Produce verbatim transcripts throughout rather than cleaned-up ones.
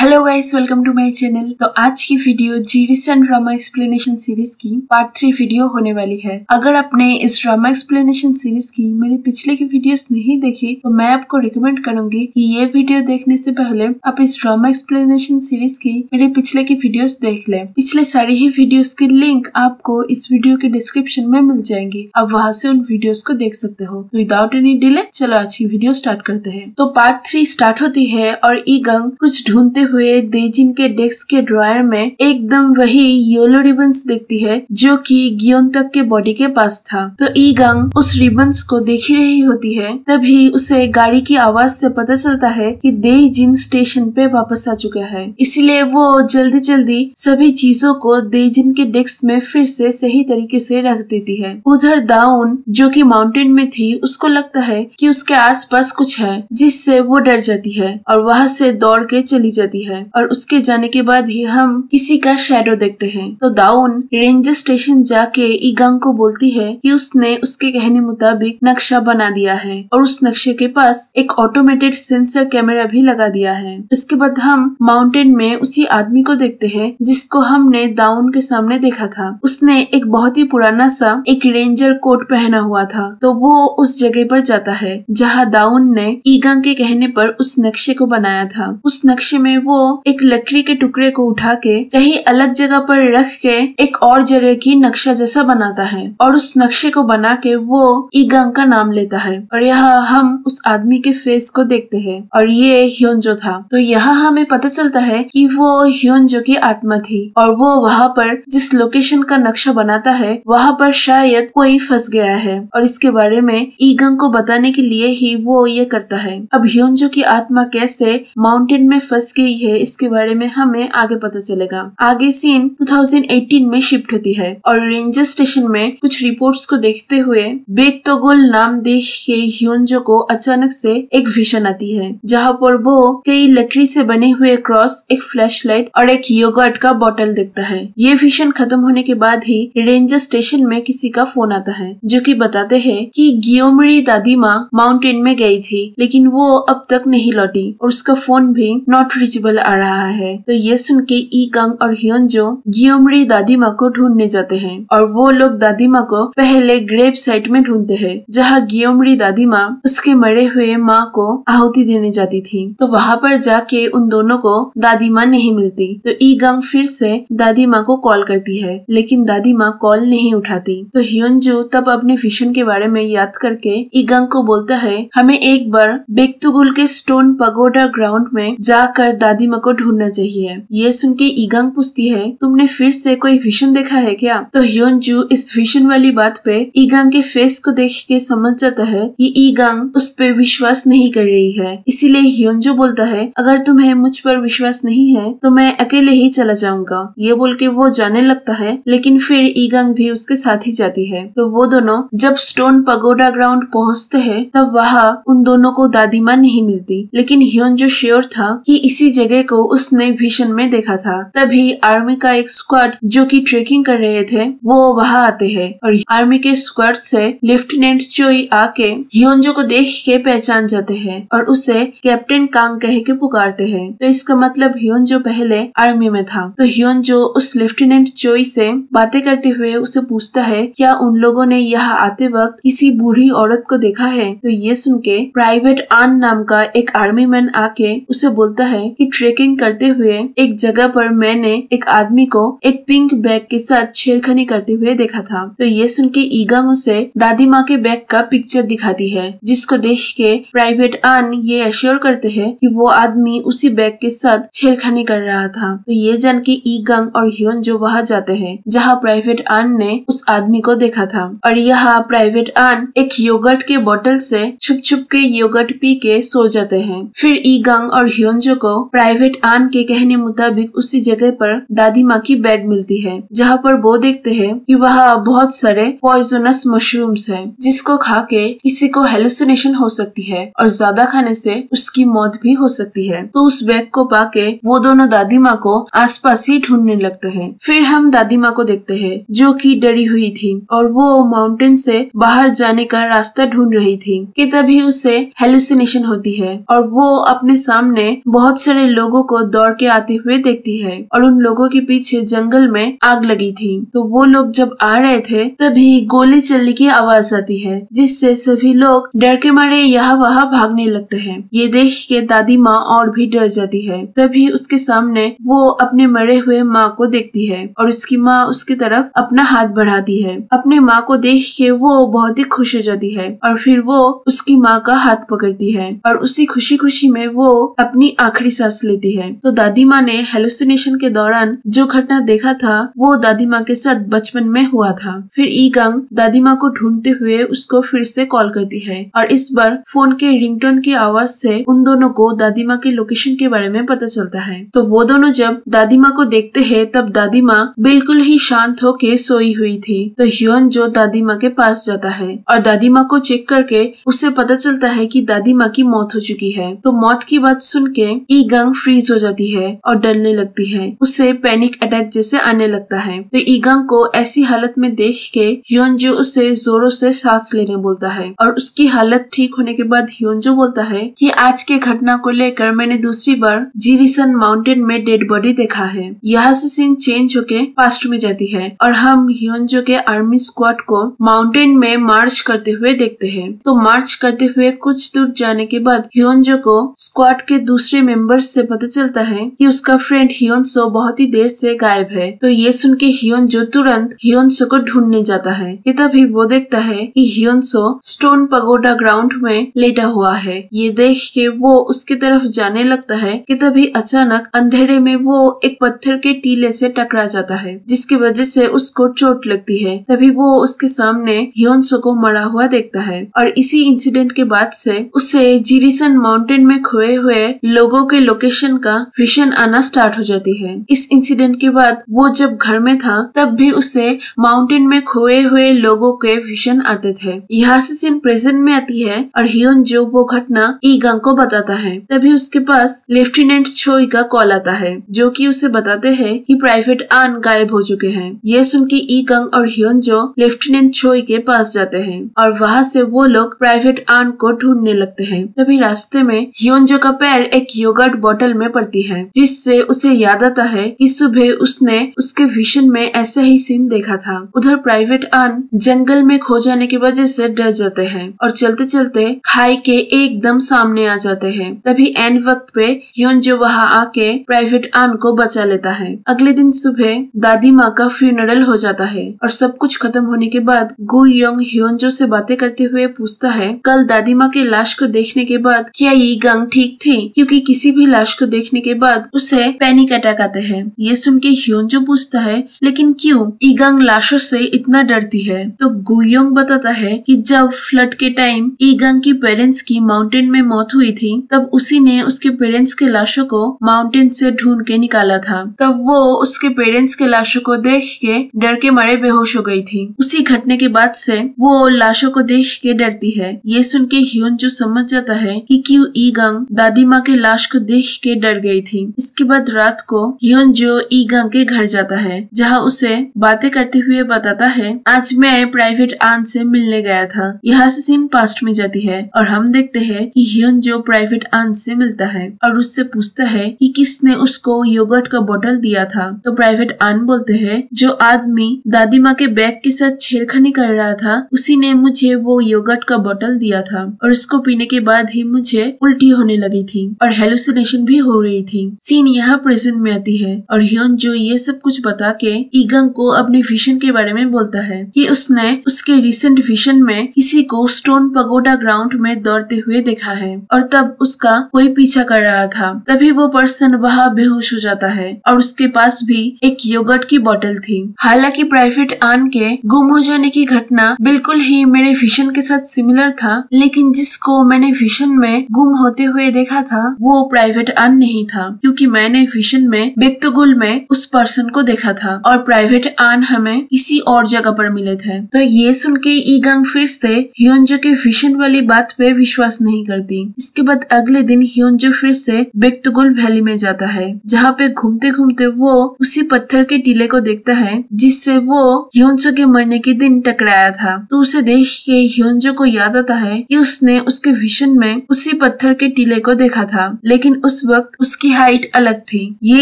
Hello guys, welcome to my channel. तो आज की वीडियो जीरिशन ड्रामा एक्सप्लेनेशन सीरीज की पार्ट थ्री वीडियो होने वाली है। अगर आपने इस ड्रामा एक्सप्लेनेशन सीरीज की मेरे पिछले की वीडियोस नहीं देखी तो मैं आपको रिकमेंड करूंगी कि ये वीडियो देखने से पहले आप इस ड्रामा एक्सप्लेनेशन सीरीज की मेरे पिछले की वीडियोस देख लें। पिछले सारी ही वीडियोस की लिंक आपको इस वीडियो के डिस्क्रिप्शन में मिल जाएंगी, आप वहाँ से उन वीडियोस को देख सकते हो। तो विदाउट एनी डिले चलो आज की वीडियो स्टार्ट करते हैं। तो पार्ट थ्री स्टार्ट होती है और ईगंग कुछ ढूंढते हुए देजिन के डेस्क के ड्रॉयर में एकदम वही येलो रिबन्स देखती है जो कि गियोन तक के बॉडी के पास था। तो ईगंग उस रिबन्स को देख ही रही होती है, तभी उसे गाड़ी की आवाज से पता चलता है कि देजिन स्टेशन पे वापस आ चुका है। इसलिए वो जल्दी जल्दी सभी चीजों को देजिन के डेस्क में फिर से सही तरीके से रख देती है। उधर दाउन जो कि माउंटेन में थी, उसको लगता है कि उसके आसपास कुछ है जिससे वो डर जाती है और वहाँ से दौड़ के चली जाती है। और उसके जाने के बाद ही हम किसी का शैडो देखते हैं। तो दाउन रेंजर स्टेशन जाके ईगंग को बोलती है कि उसने उसके कहने मुताबिक नक्शा बना दिया है और उस नक्शे के पास एक ऑटोमेटेड सेंसर कैमरा भी लगा दिया है। इसके बाद हम माउंटेन में उसी आदमी को देखते हैं जिसको हमने दाउन के सामने देखा था। उसने एक बहुत ही पुराना सा एक रेंजर कोट पहना हुआ था। तो वो उस जगह पर जाता है जहाँ दाउन ने ईगंग के कहने पर उस नक्शे को बनाया था। उस नक्शे में वो एक लकड़ी के टुकड़े को उठा के कहीं अलग जगह पर रख के एक और जगह की नक्शा जैसा बनाता है और उस नक्शे को बना के वो ईगंग का नाम लेता है। और यहाँ हम उस आदमी के फेस को देखते हैं और ये ह्योंजो था। तो यहाँ हमें पता चलता है कि वो ह्योंजो की आत्मा थी और वो वहाँ पर जिस लोकेशन का नक्शा बनाता है वहाँ पर शायद कोई फंस गया है और इसके बारे में ईगंग को बताने के लिए ही वो ये करता है। अब ह्योंजो की आत्मा कैसे माउंटेन में फंस गई है इसके बारे में हमें आगे पता चलेगा। आगे सीन दो हज़ार अठारह में शिफ्ट होती है और रेंजर स्टेशन में कुछ रिपोर्ट्स को देखते हुए बेतोगोल नाम देख के ह्योंजो को अचानक से एक विजन आती है जहाँ पर वो कई लकड़ी से बने हुए क्रॉस, एक फ्लैशलाइट और एक योगर्ट का बोतल देखता है। ये विजन खत्म होने के बाद ही रेंजर स्टेशन में किसी का फोन आता है जो कि बताते हैं कि गियोमरी दादीमा माउंटेन में गई थी लेकिन वो अब तक नहीं लौटी और उसका फोन भी नॉट रिचेबल आ रहा है। तो ये सुन के ईगंग और ह्योंजो गियोमरी दादीमा को ढूंढने जाते हैं और वो लोग दादीमा को पहले ग्रेव साइट में ढूंढते हैं जहाँ गियोमरी दादीमा उसके मरे हुए माँ को आहुति देने जाती थी। तो वहाँ पर जाके उन दोनों को दादीमा नहीं मिलती। तो ईगंग फिर से दादीमा को कॉल करती है लेकिन दादीमा कॉल नहीं उठाती। तो ह्योंजो तब अपने विजन के बारे में याद करके ईगंग को बोलता है हमें एक बार बेक्तुगुल के स्टोन पगोडा ग्राउंड में जाकर दादीमा को ढूंढना चाहिए। ये सुन के ईगंग पूछती है तुमने फिर से कोई विजन देखा है क्या? तो ह्योंजो इस विजन वाली बात पे ईगंग के फेस को देख के समझ जाता है कि ईगंग उस पे विश्वास नहीं कर रही है। इसीलिए ह्योंजो बोलता है अगर तुम्हें मुझ पर विश्वास नहीं है तो मैं अकेले ही चला जाऊंगा। ये बोल के वो जाने लगता है लेकिन फिर ईगंग भी उसके साथ ही जाती है। तो वो दोनों जब स्टोन पगोडा ग्राउंड पहुँचते है तब वहाँ उन दोनों को दादीमा नहीं मिलती लेकिन ह्योंजो श्योर था कि इसी जगह को उसने विजन में देखा था। तभी आर्मी का एक स्क्वाड जो कि ट्रेकिंग कर रहे थे वो वहाँ आते हैं और आर्मी के स्क्वाड से लेफ्टिनेंट चोई आके ह्योंजो को देख के पहचान जाते हैं और उसे कैप्टन कांग कह के पुकारते हैं। तो इसका मतलब ह्योंजो पहले आर्मी में था। तो ह्योंजो उस लेफ्टिनेंट चोई से बातें करते हुए उसे पूछता है क्या उन लोगों ने यहाँ आते वक्त किसी बूढ़ी औरत को देखा है? तो ये सुन के प्राइवेट आन नाम का एक आर्मी मैन आके उसे बोलता है कि ट्रेकिंग करते हुए एक जगह पर मैंने एक आदमी को एक पिंक बैग के साथ छेड़खानी करते हुए देखा था। तो ये सुन के ईगंग उसे दादीमा के बैग का पिक्चर दिखाती है जिसको देख के प्राइवेट आन ये एश्योर करते हैं कि वो आदमी उसी बैग के साथ छेड़खानी कर रहा था। तो ये जान के ईगंग और ह्योंजो वहाँ जाते हैं जहाँ प्राइवेट आन ने उस आदमी को देखा था। और यहाँ प्राइवेट आन एक योगर्ट के बोतल से छुप छुप के योगर्ट पी के सो जाते हैं। फिर ईगंग और ह्योंजो को प्राइवेट आन के कहने मुताबिक उसी जगह पर दादीमा की बैग मिलती है जहाँ पर वो देखते हैं कि वहाँ बहुत सारे पॉइजनस मशरूम्स हैं जिसको खा के किसी को हेलुसिनेशन हो सकती है और ज्यादा खाने से उसकी मौत भी हो सकती है। तो उस बैग को पाके वो दोनों दादीमा को आसपास ही ढूंढने लगते हैं। फिर हम दादीमा को देखते हैं जो कि डरी हुई थी और वो माउंटेन से बाहर जाने का रास्ता ढूंढ रही थी कि तभी उसे हेलुसिनेशन होती है और वो अपने सामने बहुत सारे लोगों को दौड़ के आते हुए देखती है और उन लोगों के पीछे जंगल में आग लगी थी। तो वो लोग जब आ रहे थे तभी गोली चलने की आवाज आती है, जिससे सभी लोग डर के मारे यहाँ वहाँ भागने लगते हैं। ये देख के दादी माँ और भी डर जाती है। तभी उसके सामने वो अपने मरे हुए माँ को देखती है और उसकी माँ उसकी तरफ अपना हाथ बढ़ाती है। अपने माँ को देख के वो बहुत ही खुश हो जाती है और फिर वो उसकी माँ का हाथ पकड़ती है और उसी खुशी खुशी में वो अपनी आखिरी सांस लेती है। तो दादी माँ ने हेलुसिनेशन के दौरान जो घटना देखा था वो दादी माँ के साथ बचपन में हुआ था। फिर ईगंग दादी माँ को ढूंढते हुए उसको फिर से कॉल करती है और इस बार फोन के रिंगटोन की आवाज से उन दोनों को दादी माँ के लोकेशन के बारे में पता चलता है। तो वो दोनों जब दादी माँ को देखते हैं तब दादी माँ बिल्कुल ही शांत होके सोई हुई थी। तो ह्योंजो दादी माँ के पास जाता है और दादी माँ को चेक करके उसे पता चलता है कि दादी माँ की मौत हो चुकी है। तो मौत की बात सुन के ईगंग फ्रीज हो जाती है और डरने लगती है, उसे पैनिक अटैक जैसे आने लगता है। तो ईगंग को ऐसी हालत में देख के ह्योंजो उसे जोरों से सांस लेने बोलता है और उसकी हालत ठीक होने के बाद ह्योंजो बोलता है कि आज के घटना को लेकर मैंने दूसरी बार जिरिशन माउंटेन में डेड बॉडी देखा है। यहाँ से सीन चेंज होके पास्ट में जाती है और हम ह्योंजो के आर्मी स्क्वाड को माउंटेन में मार्च करते हुए देखते हैं। तो मार्च करते हुए कुछ दूर जाने के बाद ह्योंजो को स्क्वाड के दूसरे मेंबर्स से पता चलता है कि उसका फ्रेंड ह्योंसो बहुत ही देर से गायब है। तो ये सुन के ह्योंजो तुरंत ह्योंसो को ढूंढने जाता है कि तभी वो देखता है कि ह्योंसो स्टोन पगोडा ग्राउंड में लेटा हुआ है। ये देख के वो उसकी तरफ जाने लगता है कि तभी अचानक अंधेरे में वो एक पत्थर के टीले से टकरा जाता है, जिसकी वजह से उसको चोट लगती है। तभी वो उसके सामने ह्योंसो को मरा हुआ देखता है और इसी इंसिडेंट के बाद से उसे जिरिशन माउंटेन में खोए हुए लोगों के लोकेशन का विजन आना स्टार्ट हो जाती है। इस इंसिडेंट के बाद वो जब घर में था तब भी उसे माउंटेन में खोए हुए लोगों के विजन आते थे। यहाँ से सीन प्रेजेंट में आती है और ह्योंजो वो घटना ईगंग को बताता है। तभी उसके पास लेफ्टिनेंट चोई का कॉल आता है, जो कि उसे बताते हैं कि प्राइवेट आन गायब हो चुके हैं। ये सुन के ईगंग और ह्योंजो लेफ्टिनेंट चोई के पास जाते हैं और वहाँ से वो लोग प्राइवेट आन को ढूंढने लगते हैं। तभी रास्ते में ह्योंजो का पैर एक योगर्ट बोतल में पड़ती है, जिससे उसे याद आता है कि सुबह उसने उसके विजन में ऐसा ही सीन देखा था। उधर प्राइवेट आन जंगल में खो जाने की वजह से डर जाते हैं और चलते चलते खाई के एकदम सामने आ जाते हैं। तभी एन वक्त पे ह्योंजो वहाँ आके प्राइवेट आन को बचा लेता है। अगले दिन सुबह दादी माँ का फ्यूनरल हो जाता है और सब कुछ खत्म होने के बाद गु योंग ह्योंजो से बातें करते हुए पूछता है कल दादी माँ के लाश को देखने के बाद क्या ईगंग ठीक थी, क्योंकि किसी भी लाश को देखने के बाद उसे पैनिक अटैक आते हैं। ये सुन के ह्योंजो पूछता है लेकिन क्यों ईगंग लाशों से इतना डरती है। तो गु योंग बताता है कि जब फ्लड के टाइम ईगंग की पेरेंट्स की माउंटेन में मौत हुई थी तब उसी ने उसके पेरेंट्स के लाशों को माउंटेन से ढूंढ के निकाला था। तब वो उसके पेरेंट्स के लाशों को देख के डर के मारे बेहोश हो गई थी। उसी घटने के बाद से वो लाशों को देख के डरती है। ये सुन के ह्योंजो समझ जाता है कि क्यों ईगंग दादी माँ के लाश को देख के डर गई थी। इसके बाद रात को ह्योंजो ईगंग के घर जाता है, जहाँ उसे बातें करते हुए बताता है आज मैं प्राइवेट आन से मिलने गया था। यहाँ से सीन पास्ट में जाती है और हम देखते हैं कि ह्योंजो प्राइवेट आन से मिलता है और उससे पूछता है कि किसने उसको योगर्ट का बोतल दिया था। तो प्राइवेट आन बोलते हैं जो आदमी दादी माँ के बैग के साथ छेड़खानी कर रहा था उसी ने मुझे वो योगर्ट का बोतल दिया था और इसको पीने के बाद ही मुझे उल्टी होने लगी थी और हेलुसिनेशन भी हो रही थी। सीन यहाँ प्रेजेंट में आती है और ह्योंजो ये सब कुछ बता के ईगंग को अपने विजन के बारे में बोलता है कि उसने उसके रिसेंट विजन में किसी को स्टोन पगोडा ग्राउंड में दौड़ते हुए देखा है और तब उसका कोई पीछा कर रहा था। तभी वो पर्सन वहाँ बेहोश हो जाता है और उसके पास भी एक योगर्ट की बोतल थी। हालांकि प्राइवेट आन के गुम हो जाने की घटना बिल्कुल ही मेरे विजन के साथ सिमिलर था, लेकिन जिसको मैंने विजन में गुम होते हुए देखा था वो प्राइवेट आन नहीं था, क्योंकि मैंने विजन में बेक्तुगुल में उस पर्सन को देखा था और प्राइवेट आन हमें किसी और जगह पर मिले थे। तो ये सुन के ईगंग फिर से ह्योंजो के विजन वाली बात पे विश्वास नहीं करती। इसके बाद अगले दिन ह्योंजो फिर से बेक्तुगुल वैली में जाता है, जहाँ पे घूमते घूमते वो उसी पत्थर के टीले को देखता है जिससे वो ह्योंजो के मरने के दिन टकराया था। तो उसे देख के ह्योंजो को याद आता है कि उसने उसके विजन में उसी पत्थर के टीले को देखा था, लेकिन उस उस वक्त उसकी हाइट अलग थी। ये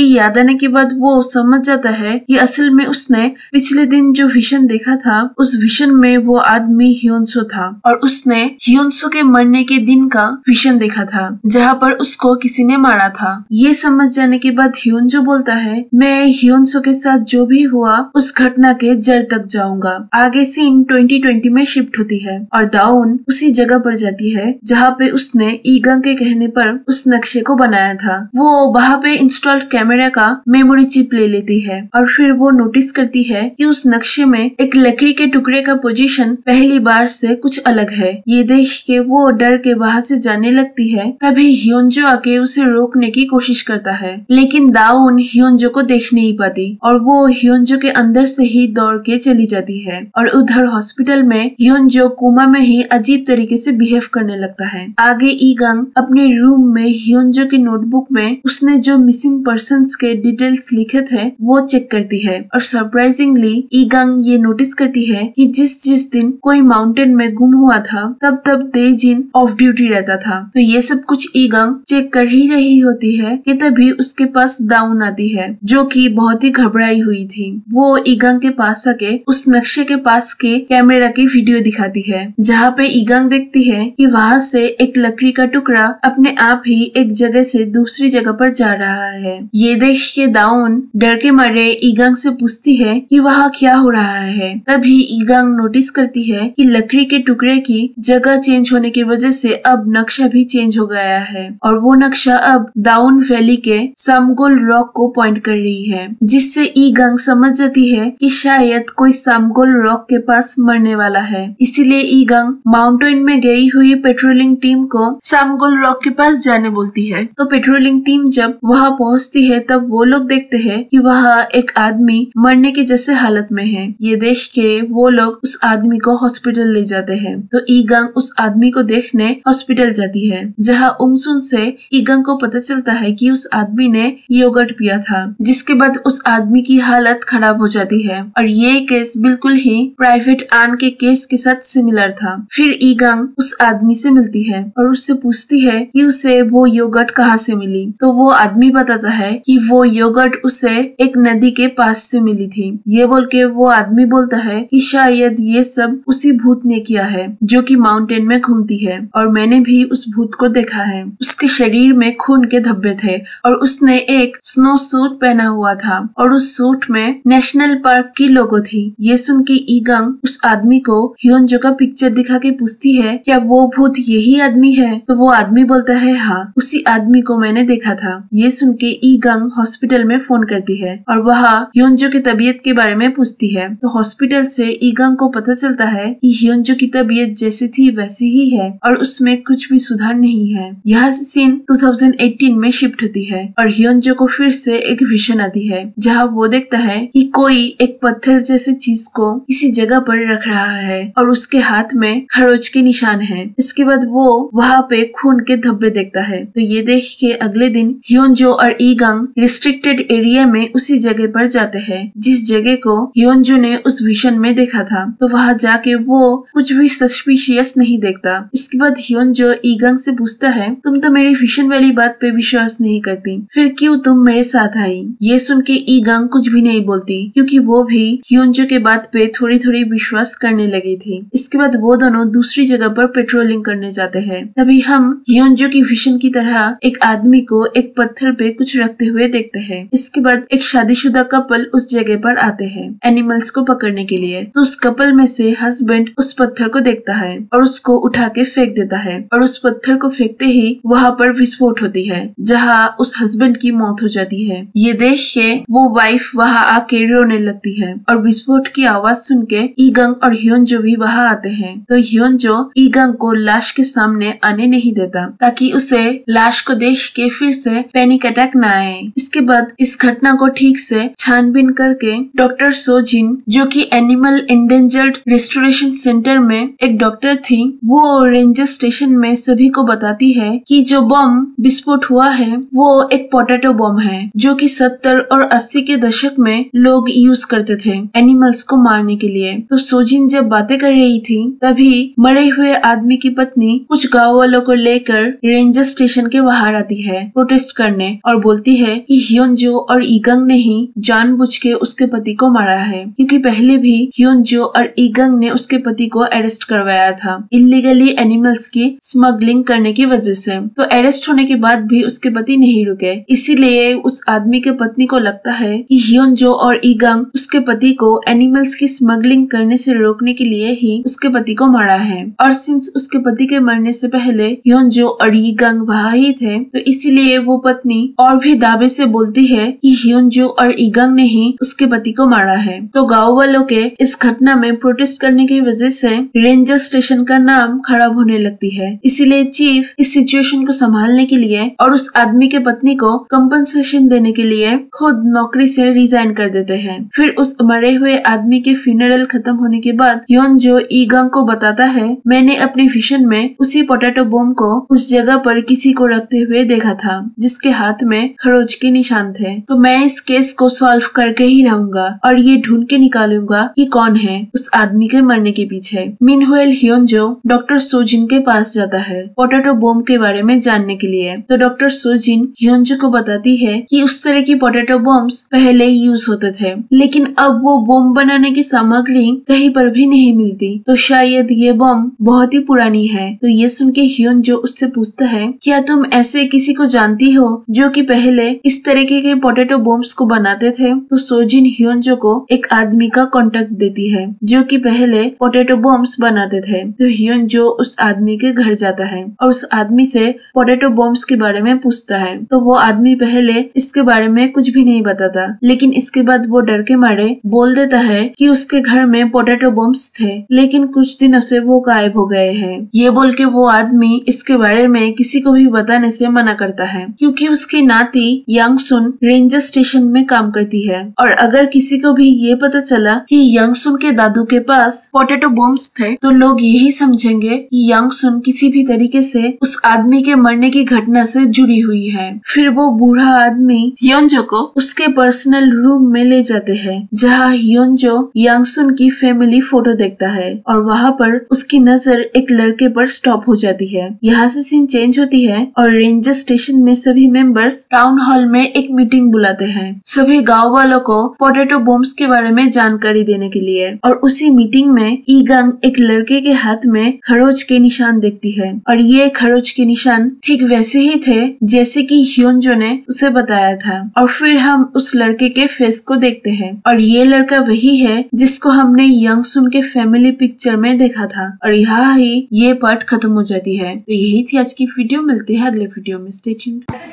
याद आने के बाद वो समझ जाता है कि असल में उसने पिछले दिन जो विजन देखा था उस विजन में वो आदमी ह्योंसो था और उसने ह्योंसो के मरने के दिन का विजन देखा था जहाँ पर उसको किसी ने मारा था। ये समझ जाने के बाद ह्योंजो बोलता है, मैं ह्योंसो के साथ जो भी हुआ उस घटना के जड़ तक जाऊंगा। आगे सीन ट्वेंटी ट्वेंटी में शिफ्ट होती है और दाउन उसी जगह पर जाती है जहाँ पे उसने ईगंग के कहने पर उस नक्शे को बनाया था। वो वहाँ पे इंस्टॉल्ड कैमरा का मेमोरी चिप ले लेती है और फिर वो नोटिस करती है कि उस नक्शे में एक लकड़ी के टुकड़े का पोजीशन पहली बार से कुछ अलग है। ये देख के वो डर के वहाँ से जाने लगती है। तभी ह्योंजो आके उसे रोकने की कोशिश करता है लेकिन दाउन ह्योंजो को देख नहीं पाती और वो ह्योंजो के अंदर से ही दौड़ के चली जाती है। और उधर हॉस्पिटल में ह्योंजो कोमा में ही अजीब तरीके से बिहेव करने लगता है। आगे ईगंग अपने रूम में ह्योंजो की नोटबुक में उसने जो मिसिंग पर्सन्स के डिटेल्स लिखे थे वो चेक करती है और सरप्राइजिंगली ईगंग ये नोटिस करती है कि जिस जिस दिन कोई माउंटेन में गुम हुआ था तब तब देजिन ऑफ ड्यूटी रहता था। तो ये सब कुछ ईगंग चेक कर ही रही होती है कि तभी उसके पास दाउन आती है जो कि बहुत ही घबराई हुई थी। वो ईगंग के पास आके उस नक्शे के पास के कैमरा की वीडियो दिखाती है जहाँ पे ईगंग देखती है कि वहाँ से एक लकड़ी का टुकड़ा अपने आप ही एक जगह से दूसरी जगह पर जा रहा है। ये देख के दाउन डर के मारे ईगंग से पूछती है कि वहाँ क्या हो रहा है। तभी ईगंग नोटिस करती है कि लकड़ी के टुकड़े की जगह चेंज होने की वजह से अब नक्शा भी चेंज हो गया है और वो नक्शा अब दाउन वैली के सामगोल रॉक को पॉइंट कर रही है जिससे ईगंग समझ जाती है कि शायद कोई सामगोल रॉक के पास मरने वाला है। इसीलिए ईगंग माउंटेन में गई हुई पेट्रोलिंग टीम को सामगोल रॉक के पास जाने बोलती है। तो पेट्रोलिंग टीम जब वहाँ पहुँचती है तब वो लोग देखते है कि वहाँ एक आदमी मरने के जैसे हालत में है। ये देख के वो लोग उस आदमी को हॉस्पिटल ले जाते हैं। तो ईगंग उस आदमी को देखने हॉस्पिटल जाती है जहाँ उमसुन से ईगंग को पता चलता है कि उस आदमी ने योगर्ट पिया था जिसके बाद उस आदमी की हालत खराब हो जाती है। और ये केस बिल्कुल ही प्राइवेट आन के केस के साथ सिमिलर था। फिर ईगंग उस आदमी से मिलती है और उससे पूछती है कि उसे वो योगर्ट कहाँ से मिली। तो वो आदमी बताता है कि वो योगर्ट उसे एक नदी के पास से मिली थी। ये बोल के वो आदमी बोलता है कि शायद ये सब उसी भूत ने किया है जो कि माउंटेन में घूमती है और मैंने भी उस भूत को देखा है। उसके शरीर में खून के धब्बे थे और उसने एक स्नो सूट पहना हुआ था और उस सूट में नेशनल पार्क की लोगो थी। ये सुन के ईगंग उस आदमी को ह्योंजो का पिक्चर दिखा के पूछती है क्या वो भूत यही आदमी है। तो वो आदमी बोलता है हाँ, उसी आदमी को मैंने देखा था। ये सुन के ईगंग हॉस्पिटल में फोन करती है और वहाँ ह्योंजो की तबीयत के बारे में पूछती है। तो हॉस्पिटल से ईगंग को पता चलता है कि ह्योंजो की तबीयत जैसी थी वैसी ही है और उसमें कुछ भी सुधार नहीं है। यहाँ से सीन टू थाउजेंड एटीन में शिफ्ट होती है और ह्योंजो को फिर से एक विजन आती है जहाँ वो देखता है कि कोई एक पत्थर जैसी चीज को किसी जगह पर रख रहा है और उसके हाथ में खरोच के निशान है। इसके बाद वो वहाँ पे खून के धब्बे देखता है। तो ये देख के अगले दिन ह्योंजो और ईगंग रिस्ट्रिक्टेड एरिया में उसी जगह पर जाते हैं जिस जगह को ह्योंजो ने उस विजन में देखा था। तो वहाँ जाके वो कुछ भी सस्पिशियस नहीं देखता। इसके बाद ह्योंजो ईगंग से पूछता है तुम तो मेरी विजन वाली बात पे विश्वास नहीं करती, फिर क्यों तुम मेरे साथ आई। ये सुन के ईगंग कुछ भी नहीं बोलती क्योंकि वो भी ह्योंजो के बात पे थोड़ी थोड़ी विश्वास करने लगी थी। इसके बाद वो दोनों दूसरी जगह पर पेट्रोलिंग करने जाते हैं। तभी हम ह्योंजो की विजन की तरह एक आदमी को एक पत्थर पे कुछ रखते हुए देखते हैं। इसके बाद एक शादीशुदा कपल उस जगह पर आते हैं एनिमल्स को पकड़ने के लिए। तो उस कपल में से हस्बैंड उस पत्थर को देखता है और उसको उठा के फेंक देता है और उस पत्थर को फेंकते ही वहाँ पर विस्फोट होती है जहाँ उस हस्बैंड की मौत हो जाती है। ये देख के वो वाइफ वहाँ आके रोने लगती है और विस्फोट की आवाज सुन के ईगंग और ह्योंजो भी वहाँ आते हैं। तो ह्योंजो ईगंग को लाश के सामने आने नहीं देता ताकि उसे लाश को देख के फिर से पैनिक अटैक न आए। इसके बाद इस घटना को ठीक से छानबीन करके डॉक्टर सोजिन जो कि एनिमल एंडेंजर्ड रेस्टोरेशन सेंटर में एक डॉक्टर थी वो रेंजर स्टेशन में सभी को बताती है कि जो बम विस्फोट हुआ है वो एक पोटैटो बम है जो कि सत्तर और अस्सी के दशक में लोग यूज करते थे एनिमल्स को मारने के लिए। तो सोजिन जब बातें कर रही थी तभी मरे हुए आदमी की पत्नी कुछ गाँव वालों को लेकर रेंजर स्टेशन के बाहर जाती है प्रोटेस्ट करने और बोलती है कि ह्योनजो और ईगंग ने ही जानबूझ के उसके पति को मारा है, क्योंकि पहले भी ह्योनजो और ईगंग ने उसके पति को अरेस्ट करवाया था इलीगली एनिमल्स की स्मगलिंग करने की वजह से। तो अरेस्ट होने के बाद भी उसके पति नहीं रुके, इसीलिए उस आदमी के पत्नी को लगता है कि ह्योनजो और ईगंग उसके पति को एनिमल्स की स्मगलिंग करने से रोकने के लिए ही उसके पति को मारा है। और सिंस उसके पति के मरने से पहले ह्योनजो और ईगंग वहाँ ही थे, तो इसीलिए वो पत्नी और भी दावे से बोलती है कि ह्योनजो और ईगंग ने ही उसके पति को मारा है। तो गाँव वालों के इस घटना में प्रोटेस्ट करने की वजह से रेंजर स्टेशन का नाम खराब होने लगती है, इसीलिए चीफ इस सिचुएशन को संभालने के लिए और उस आदमी के पत्नी को कंपनसेशन देने के लिए खुद नौकरी से रिजाइन कर देते हैं। फिर उस मरे हुए आदमी के फ्यूनरल खत्म होने के बाद ह्योनजो ईगंग को बताता है, मैंने अपने विजन में उसी पोटैटो बम को उस जगह पर किसी को रखते हुए देखा था जिसके हाथ में खरोच के निशान थे। तो मैं इस केस को सॉल्व करके ही रहूंगा और ये ढूंढ के निकालूंगा कि कौन है उस आदमी के मरने के पीछे। मीनव्हाइल ह्योनजो डॉक्टर सोजिन के पास जाता है पोटैटो बम के बारे में जानने के लिए। तो डॉक्टर सोजिन ह्योनजो को बताती है कि उस तरह की पोटैटो बॉम्ब्स पहले यूज होते थे, लेकिन अब वो बम बनाने की सामग्री कहीं पर भी नहीं मिलती, तो शायद ये बम बहुत ही पुरानी है। तो ये सुन के ह्योनजो उससे पूछता है, क्या तुम ऐसे किसी को जानती हो जो कि पहले इस तरीके के पोटैटो बॉम्ब्स को बनाते थे? तो सोजिन ह्योनजो को एक आदमी का कांटेक्ट देती है जो कि पहले पोटैटो बॉम्ब्स बनाते थे। तो ह्योनजो उस आदमी के घर जाता है और उस आदमी से पोटैटो बॉम्ब्स के बारे में पूछता है। तो वो आदमी पहले इसके बारे में कुछ भी नहीं बताता, लेकिन इसके बाद वो डर के मारे बोल देता है कि उसके घर में पोटैटो बॉम्ब्स थे, लेकिन कुछ दिनों से वो गायब हो गए हैं। ये बोल के वो आदमी इसके बारे में किसी को भी बताने से मना करता है, क्योंकि उसकी नाती यंगसुन रेंजर स्टेशन में काम करती है और अगर किसी को भी ये पता चला कि यंगसुन के दादू के पास पोटैटो बॉम्ब्स थे तो लोग यही समझेंगे कि यंगसुन किसी भी तरीके से उस आदमी के मरने की घटना से जुड़ी हुई है। फिर वो बूढ़ा आदमी ह्योनजो को उसके पर्सनल रूम में ले जाते हैं, जहाँ ह्योनजो यंगसुन की फैमिली फोटो देखता है और वहाँ पर उसकी नजर एक लड़के पर स्टॉप हो जाती है। यहाँ से सीन चेंज होती है और रेंजर स्टेशन में सभी मेंबर्स टाउन हॉल में एक मीटिंग बुलाते हैं सभी गाँव वालों को पोटैटो बॉम्ब्स के बारे में जानकारी देने के लिए। और उसी मीटिंग में ईगंग एक लड़के के हाथ में खरोच के निशान देखती है और ये खरोच के निशान ठीक वैसे ही थे जैसे कि ह्योनजो ने उसे बताया था। और फिर हम उस लड़के के फेस को देखते हैं और ये लड़का वही है जिसको हमने यंगसुन के फैमिली पिक्चर में देखा था। और यहाँ ही ये पार्ट खत्म हो जाती है। तो यही थी आज की वीडियो, मिलते हैं अगले वीडियो में, स्टे ट्यून्ड।